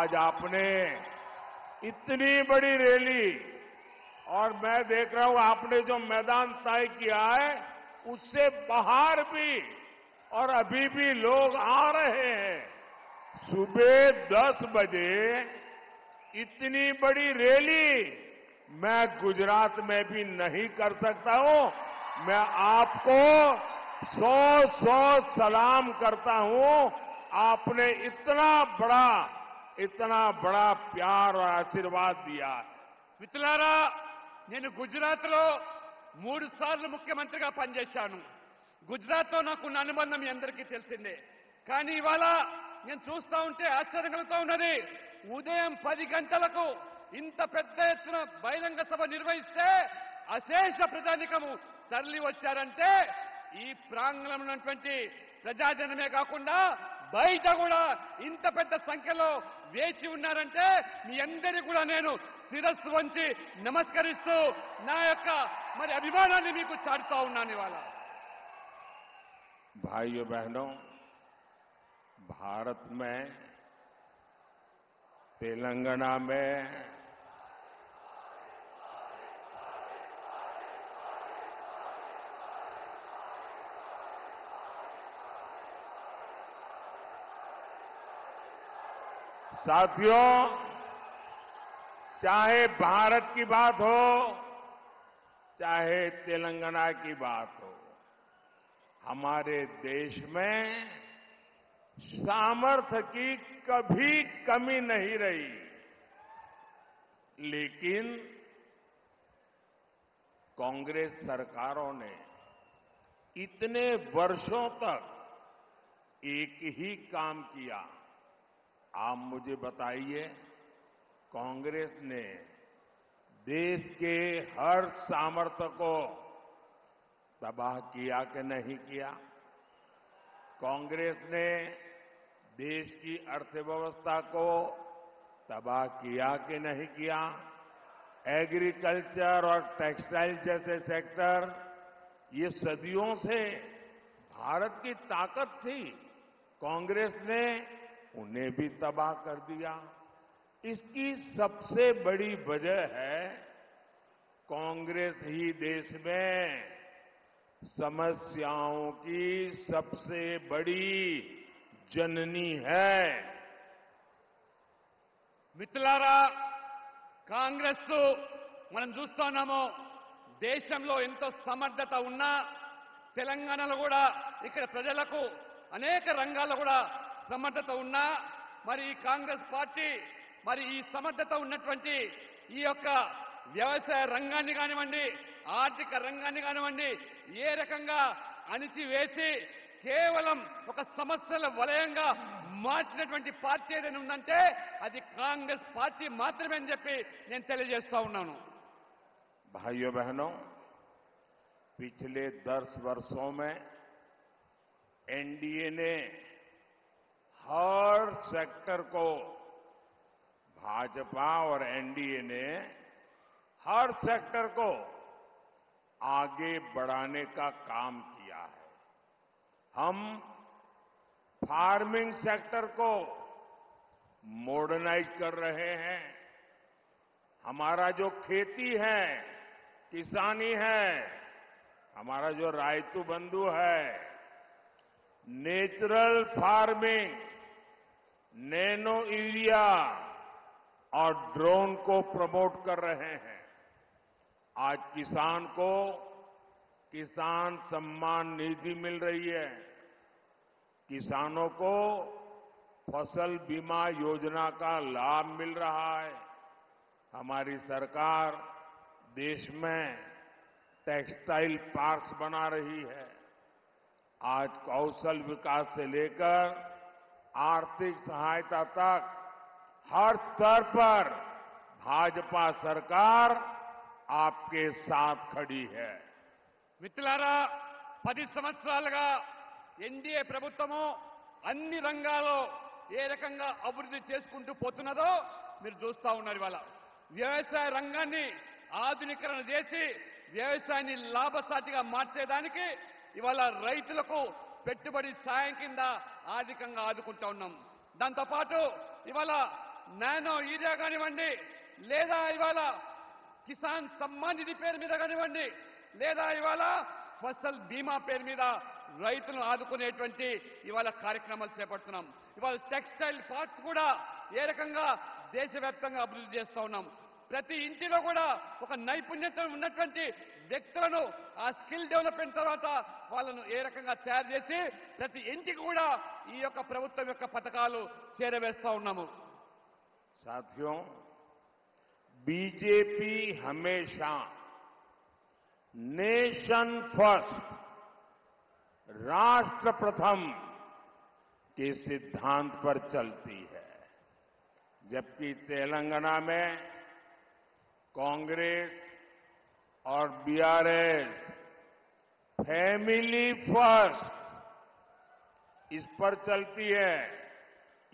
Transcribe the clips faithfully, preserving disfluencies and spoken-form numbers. आज आपने इतनी बड़ी रैली और मैं देख रहा हूं आपने जो मैदान तय किया है उससे बाहर भी और अभी भी लोग आ रहे हैं। सुबह दस बजे इतनी बड़ी रैली मैं गुजरात में भी नहीं कर सकता हूं। मैं आपको सौ सौ सलाम करता हूं। आपने इतना बड़ा इतना बड़ा प्यार और आशीर्वाद दिया। मित्रुलारा नेनु गुजरातलो मूडु सार्लु मुख्यमंत्रिगा पनिचेशानु। गुजरात्तो नाकुन्न अनुबंधं मी अंदरिकी तेलिसिंदे। कानी इवाल नेनु चूस्ता उंटे आश्चर्यं कलुगुता उन्नदी। उदयं पदि गंटलकु इंत पेद्द एत्तुन बहिरंग सभ निर्वहिस्ते अशेष प्रजानिकमु तरलि वच्चारंटे ई प्रांगणंलो उन्नटुवंटि प्रजाजनमे काकुंडा బయట కూడా ఇంత పెద్ద సంఖ్యలో వేచి ఉన్నారంటే మీ అందరి కూడా నేను శిరస్సు వంచి నమస్కరిస్తూ నా యొక్క మరి అభిమానాన్ని మీకు చాటుతా ఉన్నాను। ఇవాళ भाइयों बहनों, भारत में, तेलंगाना में, साथियों, चाहे भारत की बात हो चाहे तेलंगाना की बात हो, हमारे देश में सामर्थ्य की कभी कमी नहीं रही। लेकिन कांग्रेस सरकारों ने इतने वर्षों तक एक ही काम किया। आप मुझे बताइए, कांग्रेस ने देश के हर सामर्थ्य को तबाह किया कि नहीं किया? कांग्रेस ने देश की अर्थव्यवस्था को तबाह किया कि नहीं किया? एग्रीकल्चर और टेक्सटाइल जैसे सेक्टर ये सदियों से भारत की ताकत थी, कांग्रेस ने उन्हें भी तबाह कर दिया। इसकी सबसे बड़ी वजह है कांग्रेस ही देश में समस्याओं की सबसे बड़ी जननी है। మిత్రులారా, కాంగ్రెస్ మనం చూస్తున్నాము దేశంలో ఎంతో సమర్థత ఉన్నా తెలంగాణలో కూడా ఇక్కడ ప్రజలకు అనేక రంగాల్లో కూడా సమర్థత ఉన్నా మరి ఈ కాంగ్రెస్ పార్టీ మరి ఈ సమర్థత ఉన్నటువంటి ఈ యొక్క వ్యవసాయ రంగాన్ని కానివ్వండి, ఆర్థిక రంగాన్ని కానివ్వండి, ఏ రకంగా అణిచివేసి కేవలం ఒక సమస్యల వలయంగా మార్చినటువంటి పార్టీ ఏదైనా ఉందంటే అది కాంగ్రెస్ పార్టీ మాత్రమే అని చెప్పి నేను తెలియజేస్తా ఉన్నాను। भाइयों बहनों, पिछले दस वर्षों में एनडीए ने हर सेक्टर को, भाजपा और एनडीए ने हर सेक्टर को आगे बढ़ाने का काम किया है। हम फार्मिंग सेक्टर को मॉडर्नाइज कर रहे हैं। हमारा जो खेती है, किसानी है, हमारा जो रायतू बंधु है, नेचुरल फार्मिंग, नैनो यूरिया और ड्रोन को प्रमोट कर रहे हैं। आज किसान को किसान सम्मान निधि मिल रही है। किसानों को फसल बीमा योजना का लाभ मिल रहा है। हमारी सरकार देश में टेक्सटाइल पार्क्स बना रही है। आज कौशल विकास से लेकर आर्थिक सहायता तक हर स्तर पर भाजपा सरकार आपके साथ खड़ी है। మిత్రులారా, పది సంవత్సరాలుగా ఎన్డీఏ ప్రభుత్వము అన్ని రంగాల్లో ఏ రకంగా అభివృద్ధి చేసుకుంటూ పోతున్నదో మీరు చూస్తా ఉన్నారు। ఇవాళ వ్యవసాయ రంగాన్ని ఆధునికరణ చేసి వ్యవసాయాన్ని లాభసాటిగా మార్చేదానికి ఇవాళ రైతులకు పెట్టుబడి సాయం కింద ఆర్థికంగా ఆదుకుంటా ఉన్నాం। దాంతో పాటు ఇవాళ నానో ఈజా కానివ్వండి లేదా ఇవాళ కిసాన్ సమ్మాన్ నిధి పేరు మీద కానివ్వండి లేదా ఇవాళ ఫసల్ బీమా పేరు మీద రైతులను ఆదుకునేటువంటి ఇవాళ కార్యక్రమాలు చేపడుతున్నాం. ఇవాళ టెక్స్టైల్ పార్ట్స్ కూడా ఏ రకంగా దేశవ్యాప్తంగా అభివృద్ధి చేస్తూ ఉన్నాం. ప్రతి ఇంటిలో కూడా ఒక నైపుణ్యత ఉన్నటువంటి వ్యక్తులను ఆ స్కిల్ డెవలప్మెంట్ తర్వాత వాళ్ళను ఏ రకంగా తయారు చేసి ప్రతి ఇంటికి కూడా ఈ యొక్క ప్రభుత్వం యొక్క పథకాలు చేరవేస్తూ ఉన్నాము. साथियों, बीजेपी हमेशा नेशन फर्स्ट, राष्ट्र प्रथम के सिद्धांत पर चलती है, जबकि तेलंगाना में कांग्रेस और B R S family first इस पर चलती है.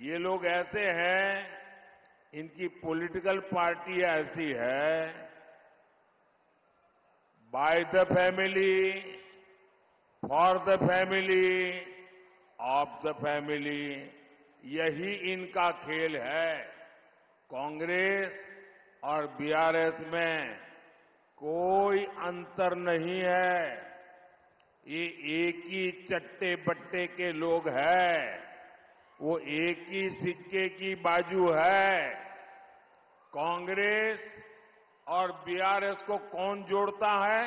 ये लोग ऐसे हैं, इनकी पॉलिटिकल पार्टी ऐसी है, by the family, for the family, of the family, यही इनका खेल है. कांग्रेस और बी आर एस में कोई अंतर नहीं है. ये एक ही चट्टे बट्टे के लोग हैं, वो एक ही सिक्के की बाजू है. कांग्रेस और बी आर एस को कौन जोड़ता है?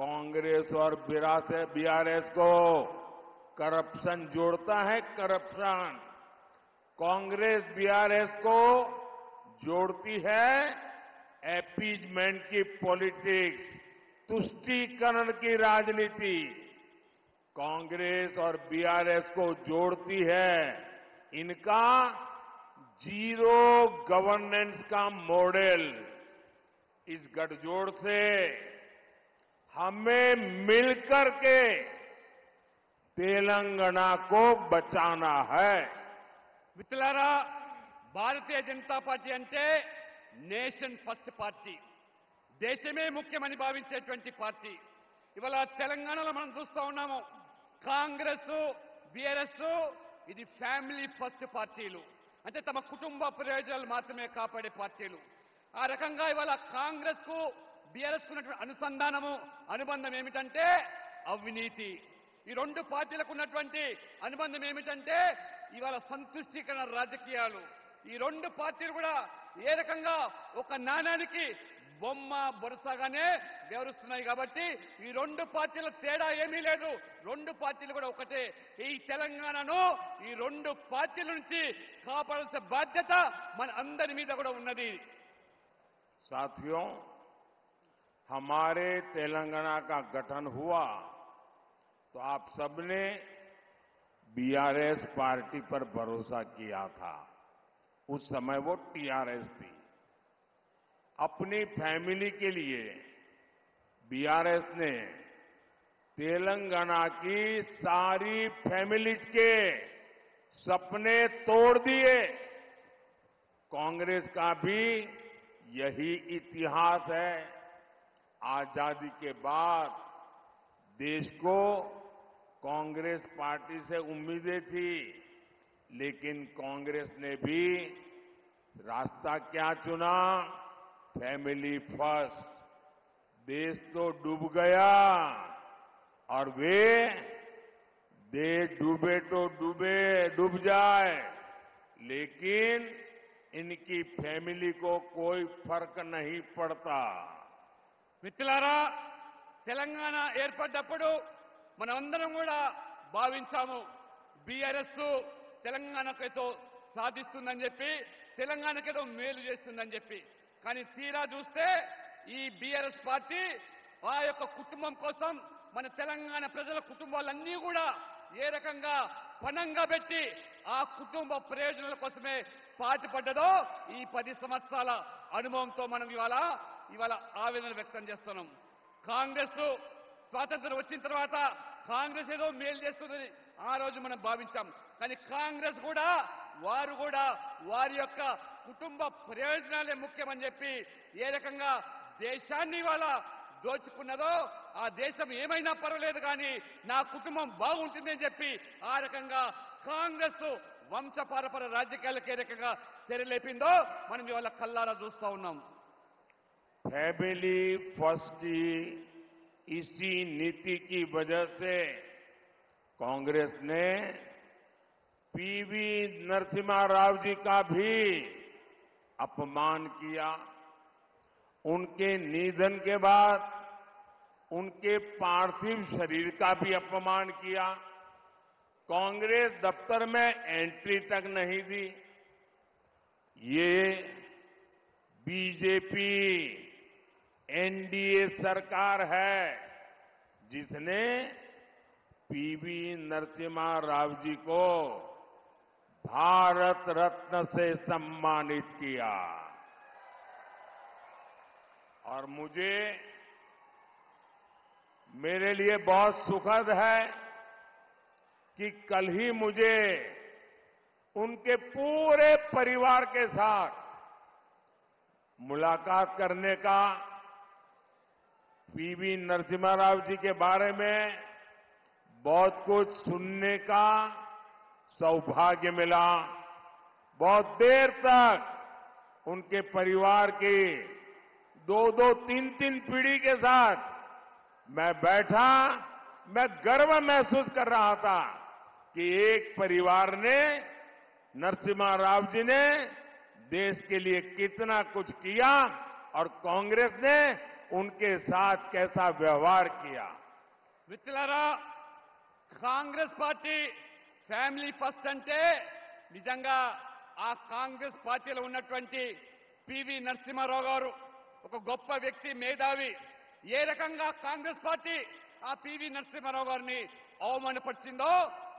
कांग्रेस और बी आर एस को करप्शन जोड़ता है, corruption. Congress B R S को जोड़ती है एपीजमेंट की पॉलिटिक्स, तुष्टीकरण की राजनीति. कांग्रेस और बी आर एस को जोड़ती है इनका जीरो गवर्नेंस का मॉडल. इस गठजोड़ से हमें मिलकर के तेलंगाना को बचाना है. मित्रुलारा, भारतीय जनता पार्टी अंटे नेशन फर्स्ट पार्टी, देशमे मुख्यमनि भाविंचेटुवंटि पार्टी. ఇవాళ తెలంగాణలో మనం చూస్తూ ఉన్నాము, కాంగ్రెస్ బీఆర్ఎస్ ఇది ఫ్యామిలీ ఫస్ట్ పార్టీలు, అంటే తమ కుటుంబ ప్రయోజనాలు మాత్రమే కాపాడే పార్టీలు. ఆ రకంగా ఇవాళ కాంగ్రెస్ కు బీఆర్ఎస్ కున్నటువంటి అనుసంధానము అనుబంధం ఏమిటంటే అవినీతి. ఈ రెండు పార్టీలకు ఉన్నటువంటి అనుబంధం ఏమిటంటే ఇవాళ సంతుష్టీకరణ రాజకీయాలు. ఈ రెండు పార్టీలు కూడా ఏ రకంగా ఒక నాణానికి బొమ్మ బొరసగానే వ్యవహరిస్తున్నాయి. కాబట్టి ఈ రెండు పార్టీల తేడా ఏమీ లేదు, రెండు పార్టీలు కూడా ఒకటే. ఈ తెలంగాణను ఈ రెండు పార్టీల నుంచి కాపాడాల్సిన బాధ్యత మన అందరి మీద కూడా ఉన్నది. साथियों, हमारे तेलंगाना का गठन हुआ तो आप सबने बी आर एस पार्टी पर भरोसा किया था. उस समय वो टी आर एस थी. अपनी फैमिली के लिए बी आर एस ने तेलंगाना की सारी फैमिलीज के सपने तोड़ दिए. कांग्रेस का भी यही इतिहास है. आजादी के बाद देश को कांग्रेस पार्टी से उम्मीदें थी, लेकिन कांग्रेस ने भी रास्ता क्या चुना? Family first. देश तो डूब गया और वे देश डूबे तो डूबे डूब जाए, लेकिन इनकी फैमिली को कोई फर्क नहीं पड़ता. మిత్రులారా, తెలంగాణ ఏర్పడ్డప్పుడు మనమందరం కూడా భావించాము బీఆర్ఎస్ తెలంగాణకేదో సాధిస్తుందని చెప్పి, తెలంగాణకేదో మేలు చేస్తుందని చెప్పి. కానీ తీరా చూస్తే ఈ బీఆర్ఎస్ పార్టీ ఆ యొక్క కుటుంబం కోసం, మన తెలంగాణ ప్రజల కుటుంబాలన్నీ కూడా ఏ రకంగా పణంగా పెట్టి ఆ కుటుంబ ప్రయోజనాల కోసమే పాటుపడ్డదో ఈ పది సంవత్సరాల అనుభవంతో మనం ఇవాళ ఇవాళ ఆవేదన వ్యక్తం చేస్తున్నాం. కాంగ్రెస్ స్వాతంత్రం వచ్చిన తర్వాత కాంగ్రెస్ ఏదో మేలు చేస్తుందని ఆ రోజు మనం భావించాం. కానీ కాంగ్రెస్ కూడా వారు కూడా వారి యొక్క కుటుంబ ప్రయోజనాలే ముఖ్యమని చెప్పి ఏ రకంగా దేశాన్ని ఇవాళ దోచుకున్నదో, ఆ దేశం ఏమైనా పర్వాలేదు కానీ నా కుటుంబం బాగుంటుందని చెప్పి ఆ రకంగా కాంగ్రెస్ వంశ పారపర రాజకీయాలకు ఏ రకంగా తెరలేపిందో మనం ఇవాళ కల్లారా చూస్తా ఉన్నాం. ఫ్యామిలీ ఫస్ట్ इसी नीति की वजह से कांग्रेस ने पीवी नरसिम्हा राव जी का भी अपमान किया. उनके निधन के बाद उनके पार्थिव शरीर का भी अपमान किया. कांग्रेस दफ्तर में एंट्री तक नहीं दी. ये बीजेपी एनडीए सरकार है जिसने पीवी नरसिम्हा राव जी को भारत रत्न से सम्मानित किया. और मुझे मेरे लिए बहुत सुखद है कि कल ही मुझे उनके पूरे परिवार के साथ मुलाकात करने का, पीवी नरसिम्हा राव जी के बारे में बहुत कुछ सुनने का सौभाग्य मिला. बहुत देर तक उनके परिवार के दो दो तीन तीन पीढ़ी के साथ मैं बैठा, मैं गर्व महसूस कर रहा था कि एक परिवार ने, नरसिम्हा राव जी ने देश के लिए कितना कुछ किया और कांग्रेस ने उनके साथ कैसा व्यवहार किया. मित्रुलारा, కాంగ్రెస్ పార్టీ ఫ్యామిలీ ఫస్ట్ అంటే నిజంగా ఆ కాంగ్రెస్ పార్టీలో ఉన్నటువంటి పీవీ నరసింహారావు గారు ఒక గొప్ప వ్యక్తి, మేధావి. ఏ రకంగా కాంగ్రెస్ పార్టీ ఆ పీవీ నరసింహారావు గారిని అవమానపరిచిందో